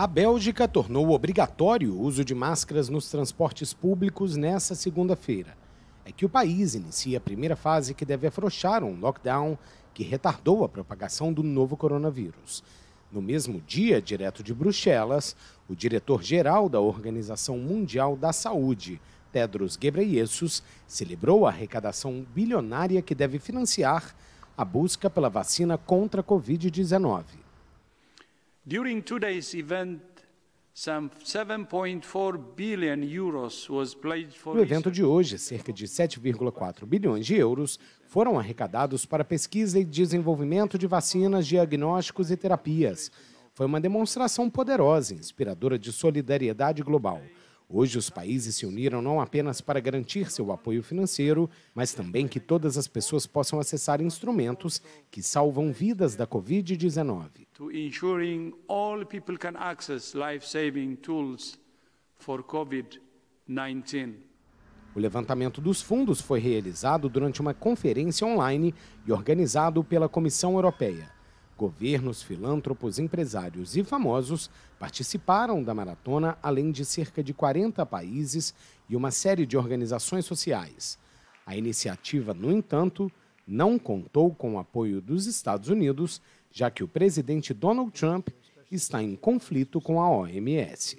A Bélgica tornou obrigatório o uso de máscaras nos transportes públicos nesta segunda-feira. É que o país inicia a primeira fase que deve afrouxar um lockdown que retardou a propagação do novo coronavírus. No mesmo dia, direto de Bruxelas, o diretor-geral da Organização Mundial da Saúde, Tedros Ghebreyesus, celebrou a arrecadação bilionária que deve financiar a busca pela vacina contra a Covid-19. During today's event, some 7.4 billion euros was pledged for... No evento de hoje, cerca de 7,4 bilhões de euros foram arrecadados para pesquisa e desenvolvimento de vacinas, diagnósticos e terapias. Foi uma demonstração poderosa e inspiradora de solidariedade global. Hoje, os países se uniram não apenas para garantir seu apoio financeiro, mas também que todas as pessoas possam acessar instrumentos que salvam vidas da Covid-19. To ensuring all people can access life-saving tools for Covid-19. O levantamento dos fundos foi realizado durante uma conferência online e organizado pela Comissão Europeia. Governos, filântropos, empresários e famosos participaram da maratona, além de cerca de 40 países e uma série de organizações sociais. A iniciativa, no entanto, não contou com o apoio dos Estados Unidos, já que o presidente Donald Trump está em conflito com a OMS.